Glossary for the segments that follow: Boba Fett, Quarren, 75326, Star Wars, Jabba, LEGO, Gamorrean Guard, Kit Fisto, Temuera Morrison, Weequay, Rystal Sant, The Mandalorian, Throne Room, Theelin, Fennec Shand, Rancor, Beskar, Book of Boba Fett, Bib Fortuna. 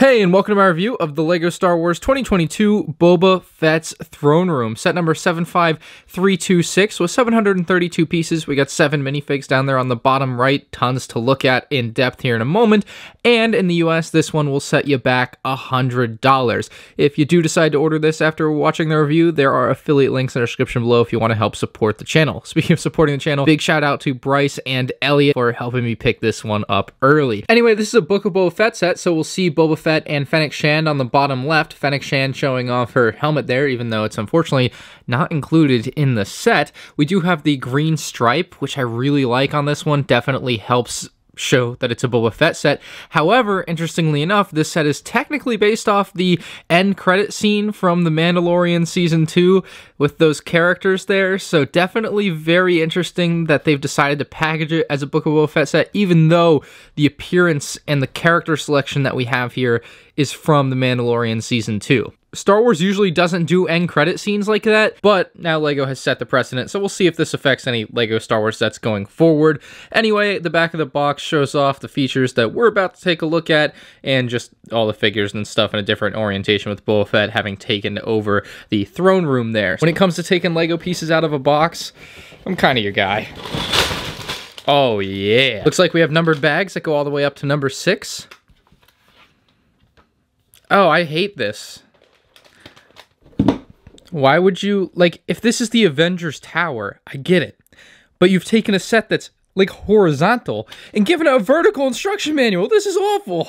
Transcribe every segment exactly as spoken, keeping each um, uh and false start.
Hey, and welcome to my review of the LEGO Star Wars twenty twenty-two Boba Fett's Throne Room. Set number seven five three two six with seven hundred thirty-two pieces. We got seven minifigs down there on the bottom right. Tons to look at in depth here in a moment. And in the U S, this one will set you back one hundred dollars. If you do decide to order this after watching the review, there are affiliate links in the description below if you want to help support the channel. Speaking of supporting the channel, big shout out to Bryce and Elliot for helping me pick this one up early. Anyway, this is a Book of Boba Fett set, so we'll see Boba Fett and Fennec Shand on the bottom left. Fennec Shand showing off her helmet there, even though it's unfortunately not included in the set. We do have the green stripe, which I really like on this one. Definitely helps show that it's a Boba Fett set. However, interestingly enough, this set is technically based off the end credit scene from The Mandalorian Season two with those characters there, so definitely very interesting that they've decided to package it as a Book of Boba Fett set, even though the appearance and the character selection that we have here is from The Mandalorian Season two. Star Wars usually doesn't do end credit scenes like that, but now LEGO has set the precedent, so we'll see if this affects any LEGO Star Wars sets going forward. Anyway, the back of the box shows off the features that we're about to take a look at, and just all the figures and stuff in a different orientation with Boba Fett having taken over the throne room there. When it comes to taking LEGO pieces out of a box, I'm kind of your guy. Oh yeah. Looks like we have numbered bags that go all the way up to number six. Oh, I hate this. Why would you, like, if this is the Avengers Tower, I get it, but you've taken a set that's, like, horizontal and given it a vertical instruction manual. This is awful.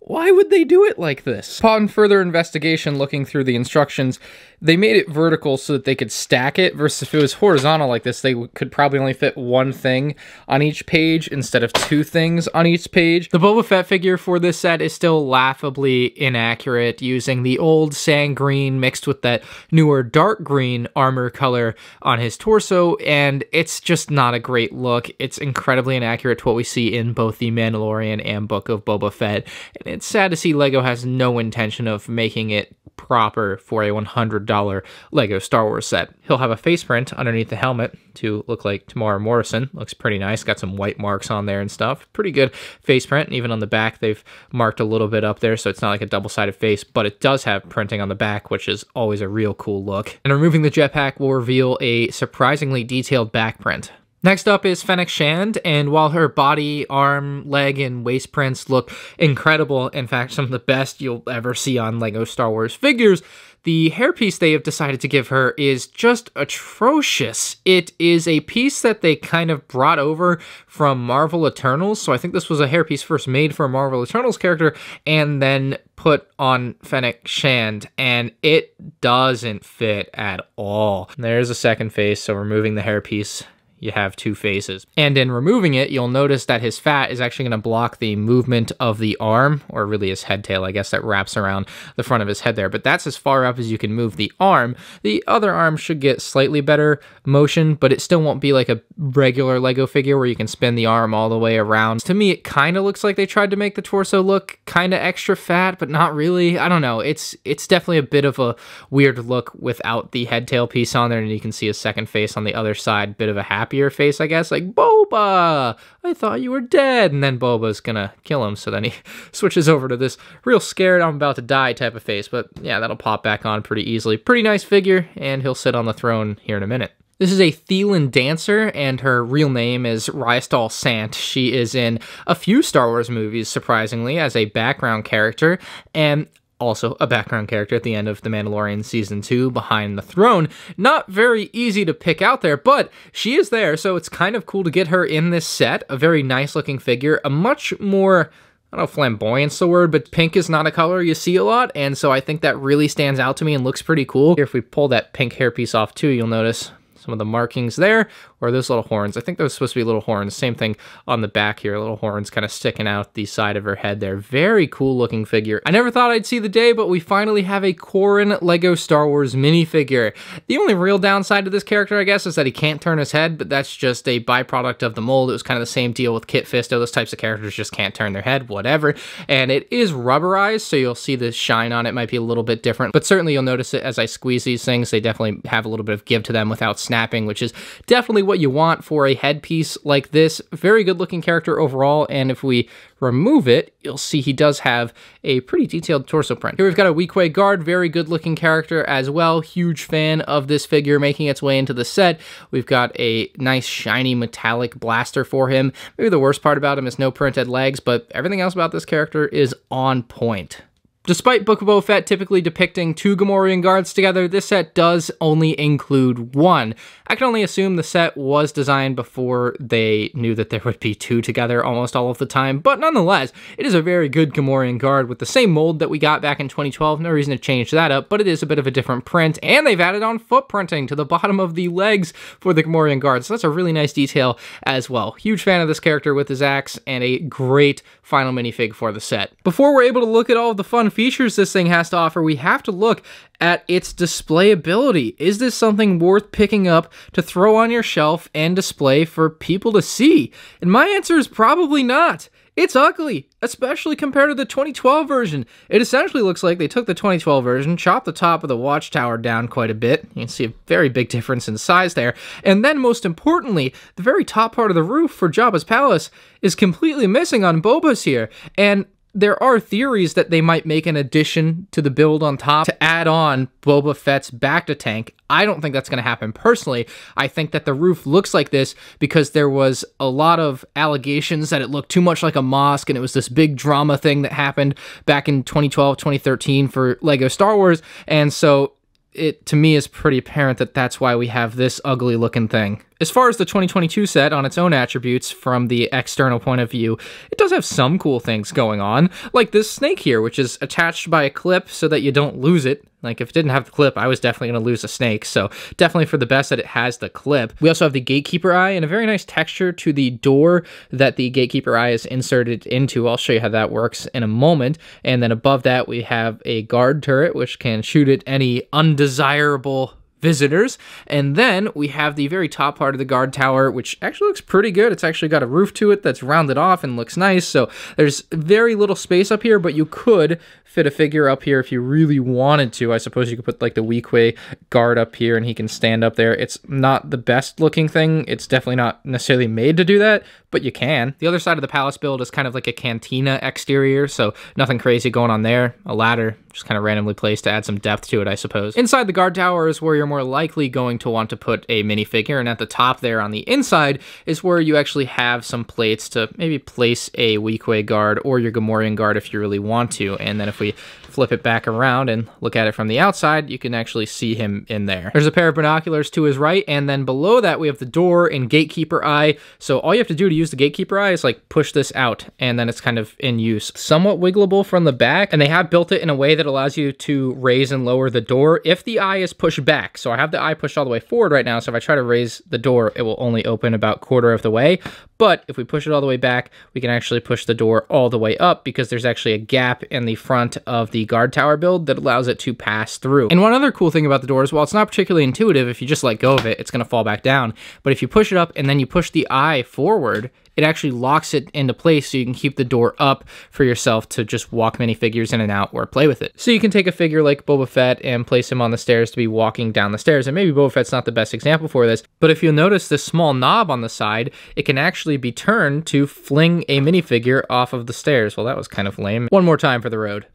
Why would they do it like this? Upon further investigation, looking through the instructions, they made it vertical so that they could stack it, versus if it was horizontal like this, they could probably only fit one thing on each page instead of two things on each page. The Boba Fett figure for this set is still laughably inaccurate, using the old sand green mixed with that newer dark green armor color on his torso, and it's just not a great look. It's incredibly inaccurate to what we see in both The Mandalorian and Book of Boba Fett. And it's sad to see LEGO has no intention of making it proper for a one hundred dollar LEGO Star Wars set. He'll have a face print underneath the helmet to look like Temuera Morrison. Looks pretty nice. Got some white marks on there and stuff. Pretty good face print. And even on the back, they've marked a little bit up there, so it's not like a double-sided face, but it does have printing on the back, which is always a real cool look. And removing the jetpack will reveal a surprisingly detailed back print. Next up is Fennec Shand, and while her body, arm, leg, and waist prints look incredible, in fact, some of the best you'll ever see on LEGO Star Wars figures, the hairpiece they have decided to give her is just atrocious. It is a piece that they kind of brought over from Marvel Eternals, so I think this was a hairpiece first made for a Marvel Eternals character, and then put on Fennec Shand, and it doesn't fit at all. There's a second face, so removing the hairpiece, you have two faces. And in removing it, you'll notice that his fat is actually going to block the movement of the arm, or really his head tail, I guess, that wraps around the front of his head there. But that's as far up as you can move the arm. The other arm should get slightly better motion, but it still won't be like a regular LEGO figure where you can spin the arm all the way around. To me, it kind of looks like they tried to make the torso look kind of extra fat, but not really. I don't know. It's, it's definitely a bit of a weird look without the head tail piece on there, and you can see a second face on the other side, bit of a happy happier face, I guess, like, Boba, I thought you were dead, and then Boba's gonna kill him, so then he switches over to this real scared, I'm about to die type of face, but yeah, that'll pop back on pretty easily. Pretty nice figure, and he'll sit on the throne here in a minute. This is a Theelin dancer, and her real name is Rystal Sant. She is in a few Star Wars movies, surprisingly, as a background character, and also a background character at the end of The Mandalorian Season two, Behind the Throne. Not very easy to pick out there, but she is there, so it's kind of cool to get her in this set. A very nice-looking figure, a much more, I don't know if flamboyant's the word, but pink is not a color you see a lot, and so I think that really stands out to me and looks pretty cool. Here, if we pull that pink hairpiece off, too, you'll notice some of the markings there, or those little horns. I think those are supposed to be little horns. Same thing on the back here, little horns kind of sticking out the side of her head there. Very cool looking figure. I never thought I'd see the day, but we finally have a Quarren LEGO Star Wars minifigure. The only real downside to this character, I guess, is that he can't turn his head, but that's just a byproduct of the mold. It was kind of the same deal with Kit Fisto. Those types of characters just can't turn their head, whatever. And it is rubberized, so you'll see the shine on it might be a little bit different, but certainly you'll notice it as I squeeze these things. They definitely have a little bit of give to them without snapping snapping, which is definitely what you want for a headpiece like this. Very good looking character overall, and if we remove it, you'll see he does have a pretty detailed torso print. Here we've got a Weequay guard, very good looking character as well. Huge fan of this figure making its way into the set. We've got a nice shiny metallic blaster for him. Maybe the worst part about him is no printed legs, but everything else about this character is on point. Despite Book of Boba Fett typically depicting two Gamorrean guards together, this set does only include one. I can only assume the set was designed before they knew that there would be two together almost all of the time, but nonetheless, it is a very good Gamorrean guard with the same mold that we got back in twenty twelve. No reason to change that up, but it is a bit of a different print, and they've added on foot printing to the bottom of the legs for the Gamorrean guard, so that's a really nice detail as well. Huge fan of this character with his axe, and a great final minifig for the set. Before we're able to look at all of the fun features this thing has to offer, we have to look at its displayability. Is this something worth picking up to throw on your shelf and display for people to see? And my answer is probably not. It's ugly, especially compared to the twenty twelve version. It essentially looks like they took the twenty twelve version, chopped the top of the watchtower down quite a bit. You can see a very big difference in size there. And then most importantly, the very top part of the roof for Jabba's palace is completely missing on Boba's here. And there are theories that they might make an addition to the build on top to add on Boba Fett's back to tank. I don't think that's going to happen personally. I think that the roof looks like this because there was a lot of allegations that it looked too much like a mosque, and it was this big drama thing that happened back in twenty twelve, twenty thirteen for LEGO Star Wars, and so it, to me, is pretty apparent that that's why we have this ugly looking thing. As far as the twenty twenty-two set on its own attributes from the external point of view, it does have some cool things going on, like this snake here, which is attached by a clip so that you don't lose it. Like, if it didn't have the clip, I was definitely going to lose a snake, so definitely for the best that it has the clip. We also have the gatekeeper eye and a very nice texture to the door that the gatekeeper eye is inserted into. I'll show you how that works in a moment. And then above that, we have a guard turret, which can shoot at any undesirable visitors. And then we have the very top part of the guard tower, which actually looks pretty good. It's actually got a roof to it that's rounded off and looks nice. So there's very little space up here, but you could fit a figure up here if you really wanted to. I suppose you could put like the Weequay guard up here and he can stand up there. It's not the best looking thing. It's definitely not necessarily made to do that, but you can. The other side of the palace build is kind of like a cantina exterior, so nothing crazy going on there. A ladder just kind of randomly placed to add some depth to it, I suppose. Inside the guard tower is where you're more likely going to want to put a minifigure, and at the top there on the inside is where you actually have some plates to maybe place a Weequay guard or your Gamorrean guard if you really want to. And then if we flip it back around and look at it from the outside, you can actually see him in there. There's a pair of binoculars to his right, and then below that we have the door and gatekeeper eye. So all you have to do to use the gatekeeper eye is like push this out, and then it's kind of in use. Somewhat wigglable from the back, and they have built it in a way that allows you to raise and lower the door if the eye is pushed back. So I have the eye pushed all the way forward right now, so if I try to raise the door, it will only open about quarter of the way. But if we push it all the way back, we can actually push the door all the way up because there's actually a gap in the front of the guard tower build that allows it to pass through. And one other cool thing about the door is, while it's not particularly intuitive, if you just let go of it, it's going to fall back down. But if you push it up and then you push the eye forward, it actually locks it into place so you can keep the door up for yourself to just walk minifigures in and out or play with it. So you can take a figure like Boba Fett and place him on the stairs to be walking down the stairs. And maybe Boba Fett's not the best example for this, but if you'll notice this small knob on the side, it can actually be turned to fling a minifigure off of the stairs. Well, that was kind of lame. One more time for the road.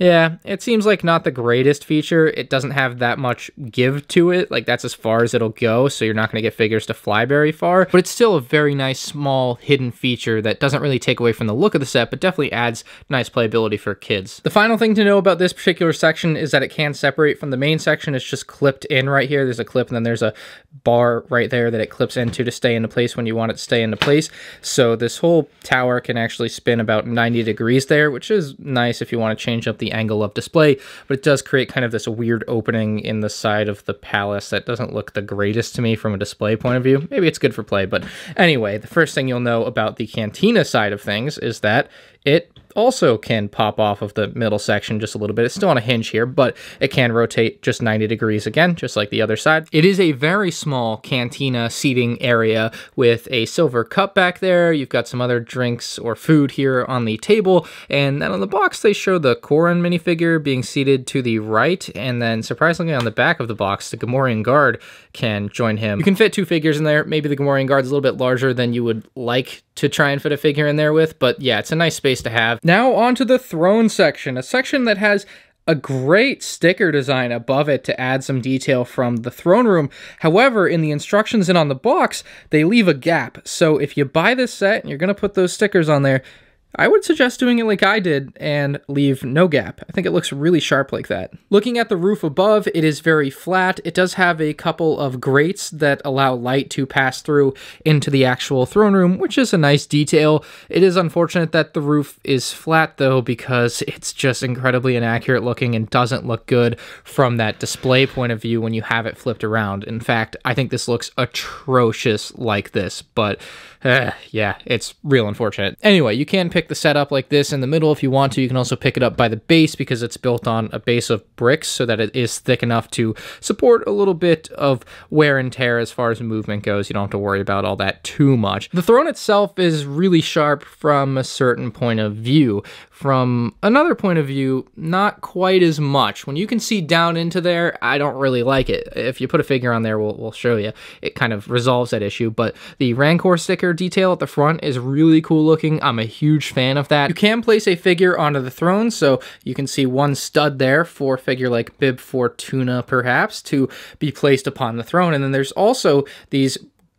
Yeah, it seems like not the greatest feature. It doesn't have that much give to it. Like, that's as far as it'll go, so you're not going to get figures to fly very far. But it's still a very nice, small, hidden feature that doesn't really take away from the look of the set, but definitely adds nice playability for kids. The final thing to know about this particular section is that it can separate from the main section. It's just clipped in right here. There's a clip, and then there's a bar right there that it clips into to stay into place when you want it to stay into place. So this whole tower can actually spin about ninety degrees there, which is nice if you want to change up the angle of display, but it does create kind of this weird opening in the side of the palace that doesn't look the greatest to me from a display point of view. Maybe it's good for play, but anyway, the first thing you'll know about the cantina side of things is that it also can pop off of the middle section just a little bit. It's still on a hinge here, but it can rotate just ninety degrees again, just like the other side. It is a very small cantina seating area with a silver cup back there. You've got some other drinks or food here on the table, and then on the box they show the Quarren minifigure being seated to the right, and then surprisingly on the back of the box the Gamorrean Guard can join him. You can fit two figures in there. Maybe the Gamorrean Guard's a little bit larger than you would like to try and fit a figure in there with, but yeah, it's a nice space to have. Now onto the throne section, a section that has a great sticker design above it to add some detail from the throne room. However, in the instructions and on the box, they leave a gap. So if you buy this set and you're gonna put those stickers on there, I would suggest doing it like I did and leave no gap. I think it looks really sharp like that. Looking at the roof above, it is very flat. It does have a couple of grates that allow light to pass through into the actual throne room, which is a nice detail. It is unfortunate that the roof is flat though, because it's just incredibly inaccurate looking and doesn't look good from that display point of view when you have it flipped around. In fact, I think this looks atrocious like this, but uh, yeah, it's real unfortunate. Anyway, you can pick Pick the setup like this in the middle if you want to. You can also pick it up by the base because it's built on a base of bricks so that it is thick enough to support a little bit of wear and tear as far as movement goes. You don't have to worry about all that too much. The throne itself is really sharp from a certain point of view. From another point of view, not quite as much. When you can see down into there, I don't really like it. If you put a figure on there, we'll, we'll show you. It kind of resolves that issue, but the Rancor sticker detail at the front is really cool looking. I'm a huge fan of that. You can place a figure onto the throne, so you can see one stud there for a figure like Bib Fortuna, perhaps, to be placed upon the throne. And then there's also these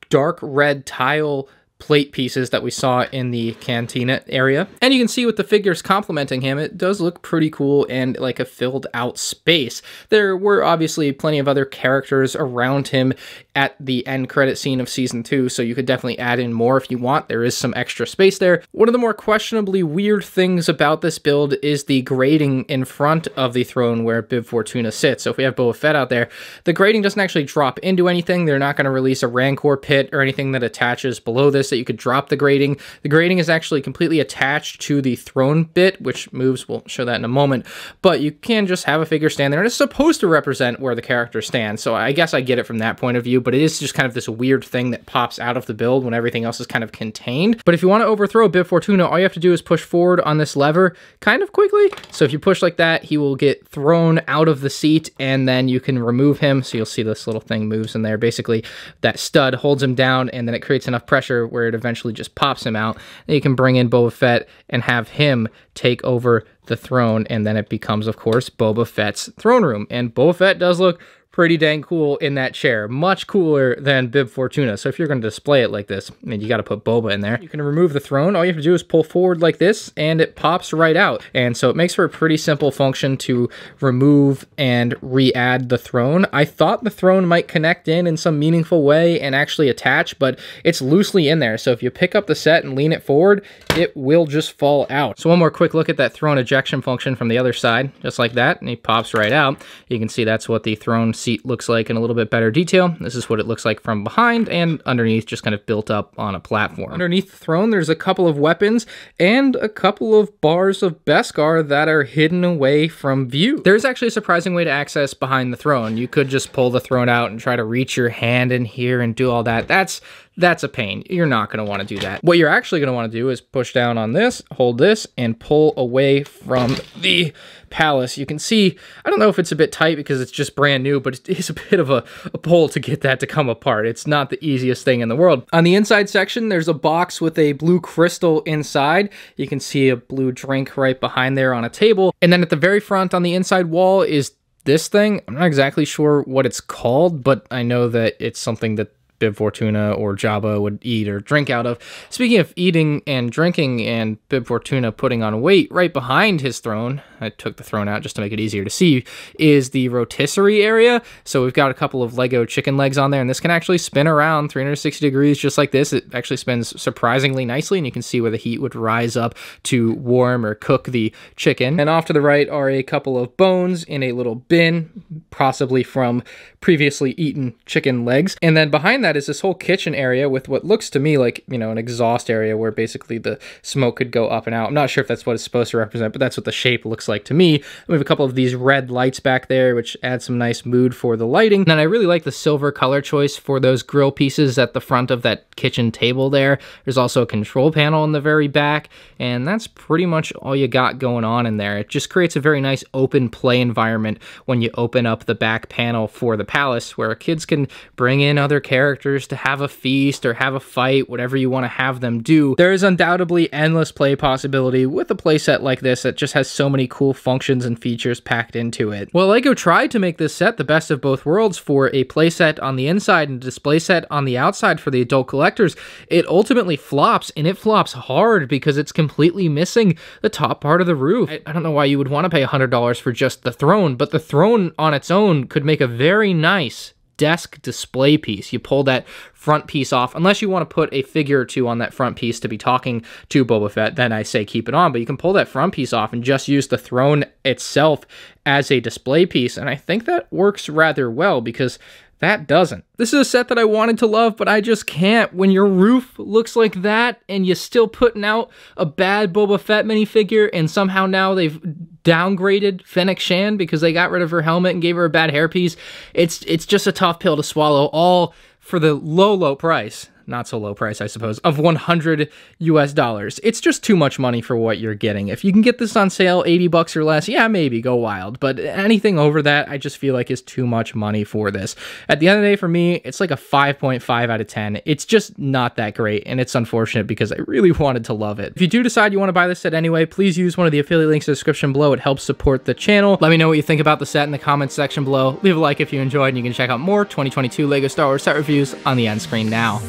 dark red tile plate pieces that we saw in the cantina area. And you can see with the figures complementing him, it does look pretty cool and like a filled out space. There were obviously plenty of other characters around him at the end credit scene of season two, so you could definitely add in more if you want. There is some extra space there. One of the more questionably weird things about this build is the grating in front of the throne where Bib Fortuna sits. So if we have Boba Fett out there, the grating doesn't actually drop into anything. They're not going to release a Rancor pit or anything that attaches below this that you could drop the grating. The grating is actually completely attached to the throne bit, which moves. We'll show that in a moment, but you can just have a figure stand there and it's supposed to represent where the character stands. So I guess I get it from that point of view, but it is just kind of this weird thing that pops out of the build when everything else is kind of contained. But if you want to overthrow Bib Fortuna, all you have to do is push forward on this lever kind of quickly. So if you push like that, he will get thrown out of the seat and then you can remove him. So you'll see this little thing moves in there. Basically that stud holds him down and then it creates enough pressure where it eventually just pops him out. Then you can bring in Boba Fett and have him take over the throne, and then it becomes, of course, Boba Fett's throne room. And Boba Fett does look pretty dang cool in that chair, much cooler than Bib Fortuna. So if you're going to display it like this, I mean, you got to put Boba in there. You can remove the throne. All you have to do is pull forward like this and it pops right out. And so it makes for a pretty simple function to remove and re-add the throne. I thought the throne might connect in in some meaningful way and actually attach, but it's loosely in there. So if you pick up the set and lean it forward, it will just fall out. So one more quick look at that throne ejection function from the other side, just like that, and he pops right out. You can see that's what the throne seat looks like in a little bit better detail. This is what it looks like from behind and underneath, just kind of built up on a platform. Underneath the throne, there's a couple of weapons and a couple of bars of Beskar that are hidden away from view. There's actually a surprising way to access behind the throne. You could just pull the throne out and try to reach your hand in here and do all that. That's That's a pain. You're not going to want to do that. What you're actually going to want to do is push down on this, hold this, and pull away from the palace. You can see, I don't know if it's a bit tight because it's just brand new, but it is a bit of a, a pull to get that to come apart. It's not the easiest thing in the world. On the inside section, there's a box with a blue crystal inside. You can see a blue drink right behind there on a table. And then at the very front on the inside wall is this thing. I'm not exactly sure what it's called, but I know that it's something that Bib Fortuna or Jabba would eat or drink out of. Speaking of eating and drinking and Bib Fortuna putting on weight, right behind his throne, I took the throne out just to make it easier to see, is the rotisserie area. So we've got a couple of Lego chicken legs on there, and this can actually spin around three hundred sixty degrees just like this. It actually spins surprisingly nicely, and you can see where the heat would rise up to warm or cook the chicken. And off to the right are a couple of bones in a little bin, possibly from previously eaten chicken legs. And then behind that is this whole kitchen area with what looks to me like, you know, an exhaust area where basically the smoke could go up and out. I'm not sure if that's what it's supposed to represent, but that's what the shape looks like to me. We have a couple of these red lights back there, which add some nice mood for the lighting. And I really like the silver color choice for those grill pieces at the front of that kitchen table there. There's also a control panel in the very back, and that's pretty much all you got going on in there. It just creates a very nice open play environment when you open up the back panel for the palace, where kids can bring in other characters to have a feast or have a fight, whatever you want to have them do. There is undoubtedly endless play possibility with a playset like this that just has so many cool functions and features packed into it. Well, LEGO tried to make this set the best of both worlds for a playset on the inside and a display set on the outside for the adult collectors. It ultimately flops, and it flops hard because it's completely missing the top part of the roof. I, I don't know why you would want to pay one hundred dollars for just the throne, but the throne on its own could make a very nice desk display piece. You pull that front piece off, unless you want to put a figure or two on that front piece to be talking to Boba Fett, then I say keep it on, but you can pull that front piece off and just use the throne itself as a display piece, and I think that works rather well because that doesn't. This is a set that I wanted to love, but I just can't. When your roof looks like that, and you're still putting out a bad Boba Fett minifigure, and somehow now they've downgraded Fennec Shand because they got rid of her helmet and gave her a bad hairpiece, it's, it's just a tough pill to swallow, all for the low, low price. Not so low price, I suppose, of one hundred U S dollars. It's just too much money for what you're getting. If you can get this on sale, eighty bucks or less, yeah, maybe go wild. But anything over that, I just feel like is too much money for this. At the end of the day, for me, it's like a five point five out of ten. It's just not that great, and it's unfortunate because I really wanted to love it. If you do decide you want to buy this set anyway, please use one of the affiliate links in the description below. It helps support the channel. Let me know what you think about the set in the comments section below. Leave a like if you enjoyed, and you can check out more twenty twenty-two LEGO Star Wars set reviews on the end screen now.